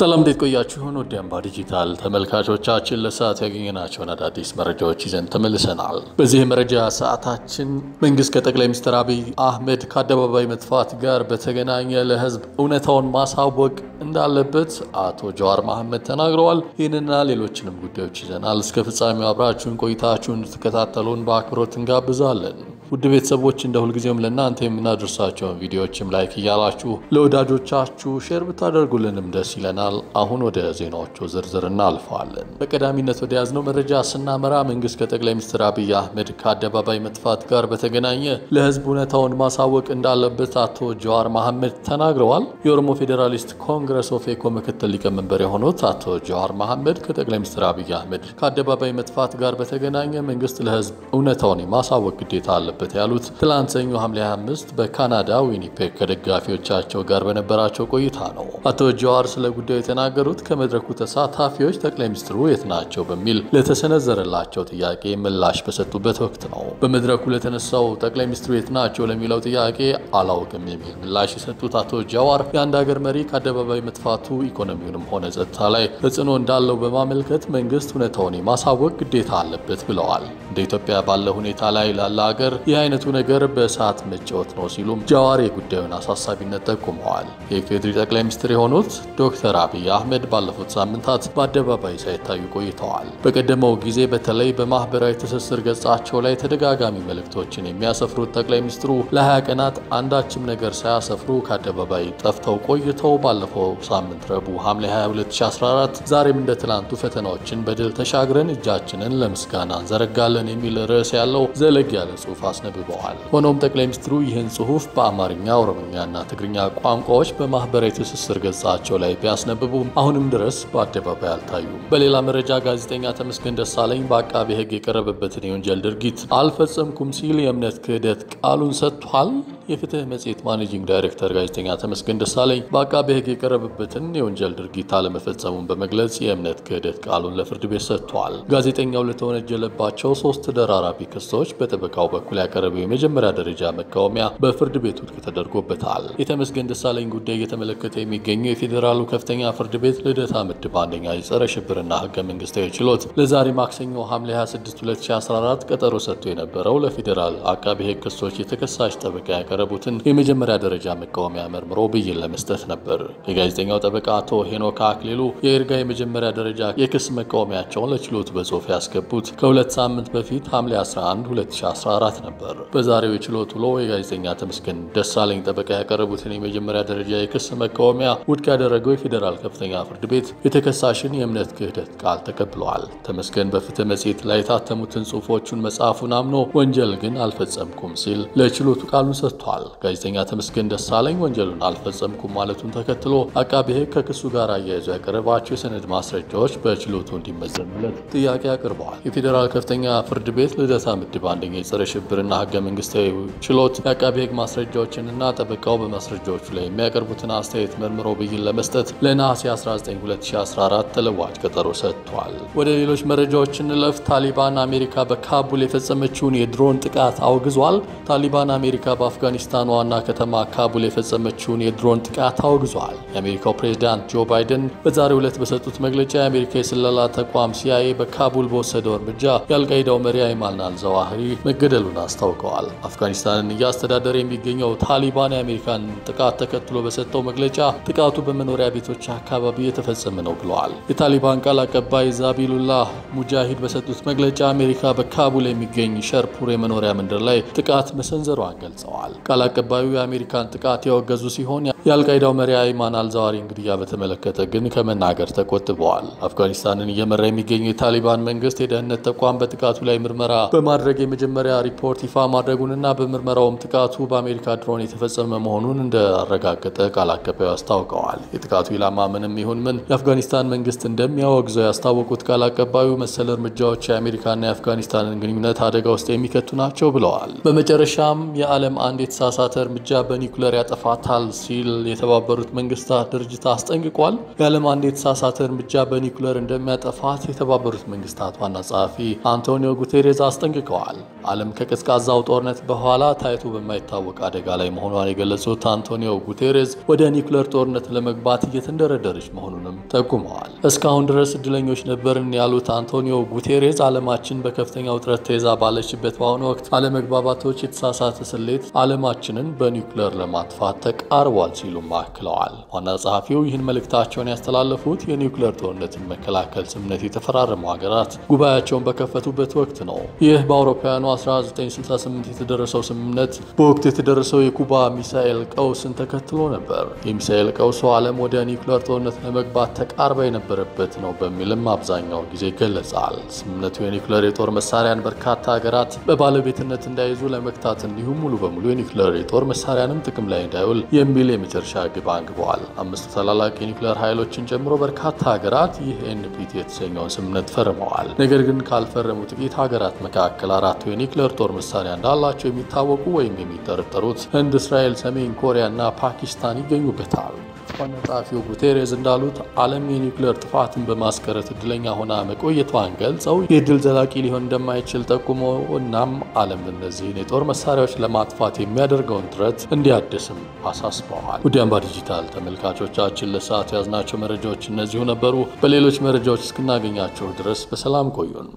ሰላም እንዴት ቆያችሁ? ሆኖ አምባ ዲጂታል ተመልካቾቻችን ለሰዓት ያገኘናቸውን አዳዲስ መረጃዎች ይዘን ተመልሰናል። በዚህ መረጃ ሰዓታችን መንግስት ከጠቅላይ ሚኒስትር አብይ አህመድ ከአደባባይ መጥፋት ጋር በተገናኘ ለህዝብ እውነታውን ማሳወቅ እንዳለበት አቶ ጀዋር መሐመድ ተናግረዋል። ይህንና ሌሎችንም ጉዳዮች ይዘናል። እስከ ፍጻሜው አብራችሁን ቆይታችሁን እንድትከታተሉን በአክብሮት እንጋብዛለን። ውድ ቤተሰቦች እንደ ሁልጊዜም ለእናንተ የምናደርሳቸውን ቪዲዮዎችም ላይክ እያላችሁ ለወዳጆቻችሁ ሼር ብታደርጉልንም ደስ ይለናል። አሁን ወደ ዜናዎቹ ዝርዝር እናልፋለን። በቀዳሚነት ወደ ያዝነው መረጃ ስናመራ መንግስት ከጠቅላይ ሚኒስትር አብይ አህመድ ከአደባባይ መጥፋት ጋር በተገናኘ ለህዝብ እውነታውን ማሳወቅ እንዳለበት አቶ ጀዋር መሐመድ ተናግረዋል። የኦሮሞ ፌዴራሊስት ኮንግረስ ኦፌኮ ምክትል ሊቀመንበር የሆኑት አቶ ጀዋር መሐመድ ከጠቅላይ ሚኒስትር አብይ አህመድ ከአደባባይ መጥፋት ጋር በተገናኘ መንግስት ለህዝብ እውነታውን ማሳወቅ ግዴታ አለበት ያሉት ትላንት ሰኞ ሐምሌ 5 በካናዳ ዊኒፔግ ከደጋፊዎቻቸው ጋር በነበራቸው ቆይታ ነው። አቶ ጀዋር ስለ ጉዳዩ የተናገሩት ከመድረኩ ተሳታፊዎች ጠቅላይ ሚኒስትሩ የት ናቸው በሚል ለተሰነዘረላቸው ጥያቄ ምላሽ በሰጡበት ወቅት ነው። በመድረኩ ለተነሳው ጠቅላይ ሚኒስትሩ የት ናቸው ለሚለው ጥያቄ አላውቅም የሚል ምላሽ የሰጡት አቶ ጀዋር የአንድ ሀገር መሪ ከአደባባይ መጥፋቱ ኢኮኖሚውንም ሆነ ጸጥታ ላይ ተጽዕኖ እንዳለው በማመልከት መንግስት እውነታውን ማሳወቅ ግዴታ አለበት ብለዋል። እንደ ኢትዮጵያ ባለ ሁኔታ ላይ ላለ ሀገር የአይነቱ ነገር በሰዓት መጫወት ነው ሲሉም ጀዋር የጉዳዩን አሳሳቢነት ጠቁመዋል። የኢፌዴሪ ጠቅላይ ሚኒስትር የሆኑት ዶክተር አብይ አህመድ ባለፉት ሳምንታት በአደባባይ ሳይታዩ ቆይተዋል። በቀደመው ጊዜ በተለይ በማህበራዊ ትስስር ገጻቸው ላይ ተደጋጋሚ መልእክቶችን የሚያሰፍሩት ጠቅላይ ሚኒስትሩ ለ20 ቀናት አንዳችም ነገር ሳያሰፍሩ ከአደባባይ ጠፍተው ቆይተው ባለፈው ሳምንት ረቡዕ ሐምሌ 22 2014 ዛሬም እንደ ትላንቱ ፈተናዎችን በድል ተሻግረን እጃችንን ለምስጋና እንዘረጋለን የሚል ርዕስ ያለው ዘለግ ያለ ጽሑፍ አስነብበዋል። ሆኖም ጠቅላይ ሚኒስትሩ ይህን ጽሑፍ በአማርኛ፣ ኦሮምኛና ትግርኛ ቋንቋዎች በማህበራዊ ትስስር ገጻቸው ላይ ቢያስነብቡም አሁንም ድረስ በአደባባይ አልታዩም። በሌላ መረጃ ጋዜጠኛ ተመስገን ደሳለኝ በአቃቤ ሕግ የቀረበበትን የወንጀል ድርጊት አልፈጸምኩም ሲል የእምነት ክህደት ቃሉን ሰጥቷል። የፍትህ መጽሔት ማኔጂንግ ዳይሬክተር ጋዜጠኛ ተመስገን ደሳለኝ በአቃቤ ሕግ የቀረበበትን የወንጀል ድርጊት አለመፈጸሙን በመግለጽ የእምነት ክህደት ቃሉን ለፍርድ ቤት ሰጥቷል። ጋዜጠኛው ለተወነጀለባቸው 3 ተደራራቢ ክሶች በጠበቃው በኩል ያቀረበው የመጀመሪያ ደረጃ መቃወሚያ በፍርድ ቤት ውድቅ ተደርጎበታል። የተመስገን ደሳለኝ ጉዳይ የተመለከተ የሚገኘው የፌዴራሉ ከፍተኛ ፍርድ ቤት ልደታ ምድብ አንደኛ የጸረ ሽብርና ህገ መንግስታዊ ችሎት ለዛሬ ማክሰኞ ሐምሌ 26 2014 ቀጠሮ ሰጥቶ የነበረው ለፌዴራል አቃቤ ሕግ ክሶች የተከሳሽ ጠበቃ ያቀረቡትን የመጀመሪያ ደረጃ መቃወሚያ መርምሮ ብይን ለመስጠት ነበር። የጋዜጠኛው ጠበቃ አቶ ሄኖክ አክሊሉ የይርጋ የመጀመሪያ ደረጃ የክስ መቃወሚያቸውን ለችሎቱ በጽሁፍ ያስገቡት ከ2 ሳምንት በፊት ሐምሌ 11 2014 ነበር። በዛሬው የችሎት ውሎ የጋዜጠኛ ተመስገን ደሳለኝ ጠበቃ ያቀረቡትን የመጀመሪያ ደረጃ የክስ መቃወሚያ ውድቅ ያደረገው የፌዴራል ከፍተኛ ፍርድ ቤት የተከሳሽን የእምነት ክህደት ቃል ተቀብሏል። ተመስገን በፍትህ መጽሔት ላይ የታተሙትን ጽሁፎቹን መጽሐፉን አምኖ ወንጀል ግን አልፈጸምኩም ሲል ለችሎቱ ቃሉን ሰጥቷል። ጋዜጠኛ ተመስገን ደሳለኝ ወንጀሉን አልፈጸምኩም ማለቱን ተከትሎ አቃቤ ሕግ ከክሱ ጋር አያይዞ ያቀረባቸው የሰነድ ማስረጃዎች በችሎቱ እንዲመዘኑለት ጥያቄ አቅርበዋል። የፌዴራል ከፍተኛ ፍርድ ቤት ልደታ ምድብ አንደኛ የጸረ ሽብርና ህገ መንግስታዊ ችሎት የአቃቤ ሕግ ማስረጃዎችንና ጠበቃው በማስረጃዎቹ ላይ የሚያቀርቡትን አስተያየት መርምሮ ብይን ለመስጠት ለነሐሴ 19/2014 ተለዋጭ ቀጠሮ ሰጥቷል። ወደ ሌሎች መረጃዎች እንለፍ። ታሊባን አሜሪካ በካቡል የፈጸመችውን የድሮን ጥቃት አውግዟል። ታሊባን አሜሪካ በአፍጋኒስታን ዋና ከተማ ካቡል የፈጸመችውን የድሮን ጥቃት አውግዟል። የአሜሪካው ፕሬዝዳንት ጆ ባይደን በዛሬው ዕለት በሰጡት መግለጫ የአሜሪካ የስለላ ተቋም CIA በካቡል በወሰደው እርምጃ የአልቃይዳው መሪ አይማን አልዛዋሂሪ መገደሉን አስታውቀዋል። አፍጋኒስታንን እያስተዳደረ የሚገኘው ታሊባን የአሜሪካን ጥቃት ተከትሎ በሰጠው መግለጫ ጥቃቱ በመኖሪያ ቤቶች አካባቢ የተፈጸመ ነው ብለዋል። የታሊባን ቃል አቀባይ ዛቢሉላህ ሙጃሂድ በሰጡት መግለጫ አሜሪካ በካቡል የሚገኝ ሸርፑር የመኖሪያ መንደር ላይ ጥቃት መሰንዘሯን ገልጸዋል። ቃል አቀባዩ የአሜሪካን ጥቃት ያወገዙ ሲሆን የአልቃይዳው መሪ አይማን አልዛዋሪ ግድያ በተመለከተ ግን ከመናገር ተቆጥበዋል። አፍጋኒስታንን እየመራ የሚገኘው የታሊባን መንግስት የደህንነት ተቋም በጥቃቱ ላይ ምርመራ በማድረግ የመጀመሪያ ሪፖርት ይፋ ማድረጉንና በምርመራውም ጥቃቱ በአሜሪካ ድሮን የተፈጸመ መሆኑን እንዳረጋገጠ ቃል አቀባዩ አስታውቀዋል። የጥቃቱ ኢላማ ምንም ይሁን ምን የአፍጋኒስታን መንግስት እንደሚያወግዘው ያስታወቁት ቃል አቀባዩ መሰል እርምጃዎች የአሜሪካና የአፍጋኒስታንን ግንኙነት አደጋ ውስጥ የሚከቱ ናቸው ብለዋል። በመጨረሻም የዓለም አንድ የተሳሳተ እርምጃ በኒኩለር ያጠፋታል ሲል የተባበሩት መንግስታት ድርጅት አስጠንቅቋል። የዓለም አንድ የተሳሳተ እርምጃ በኒኩለር እንደሚያጠፋት የተባበሩት መንግስታት ዋና ጸሐፊ አንቶኒዮ ጉቴሬዝ አስጠንቅቀዋል። ዓለም ከቀዝቃዛው ጦርነት በኋላ ታይቶ በማይታወቅ አደጋ ላይ መሆኗን የገለጹት አንቶኒዮ ጉቴሬዝ ወደ ኒኩለር ጦርነት ለመግባት እየተንደረደረች መሆኑንም ጠቁመዋል። እስካሁን ድረስ እድለኞች ነበርን ያሉት አንቶኒዮ ጉቴሬዝ ዓለማችን በከፍተኛ ውጥረት ተይዛ ባለችበት በአሁኑ ወቅት አለመግባባቶች የተሳሳተ ስሌት ዓለማችንን በኒኩለር ለማጥፋት ተቃርቧል ሲሉም አክለዋል። ዋና ጸሐፊው ይህን መልእክታቸውን ያስተላለፉት የኒኩለር ጦርነትን መከላከል ስምምነት የተፈራረሙ ሀገራት ጉባኤያቸውን በከፈቱበት ወቅት ነው። ይህ በአውሮፓውያኑ 1968 የተደረሰው ስምምነት በወቅት የተደረሰው የኩባ ሚሳኤል ቀውስን ተከትሎ ነበር። የሚሳኤል ቀውሱ ዓለም ወደ ኒኩለር ጦርነት ለመግባት ተቃርባ የነበረበት ነው በሚልም አብዛኛው ጊዜ ይገለጻል። ስምምነቱ የኒኩለር የጦር መሳሪያን በርካታ ሀገራት በባለቤትነት እንዳይዙ ለመግታት እንዲሁም ሙሉ በሙሉ የኒኩለር የጦር መሳሪያንም ጥቅም ላይ እንዳይውል የሚል የመጨረሻ ግብ አንግበዋል። 5 ታላላቅ የኒኩለር ኃይሎችን ጨምሮ በርካታ ሀገራት ይህ ኤንፒቲ የተሰኘውን ስምምነት ፈርመዋል። ነገር ግን ካልፈረሙ ጥቂት ሀገራት መካከል 4 የኒኩለር ጦር መሳሪያ እንዳላቸው የሚታወቁ ወይም የሚጠረጠሩት ህንድ፣ እስራኤል፣ ሰሜን ኮሪያ እና ፓኪስታን ይገኙበታል። ዋና ጸሐፊው ጉቴሬዝ እንዳሉት ዓለም የኒኩለር ጥፋትን በማስቀረት እድለኛ ሆና መቆየቷን ገልጸው የድል ዘላቂ ሊሆን እንደማይችል ጠቁመው እናም ዓለም እነዚህን የጦር መሳሪያዎች ለማጥፋት የሚያደርገውን ጥረት እንዲያድስም አሳስበዋል። ውድ አምባ ዲጂታል ተመልካቾቻችን ለሰዓቱ ያዝናቸው መረጃዎች እነዚሁ ነበሩ። በሌሎች መረጃዎች እስክናገኛቸው ድረስ በሰላም ቆዩን።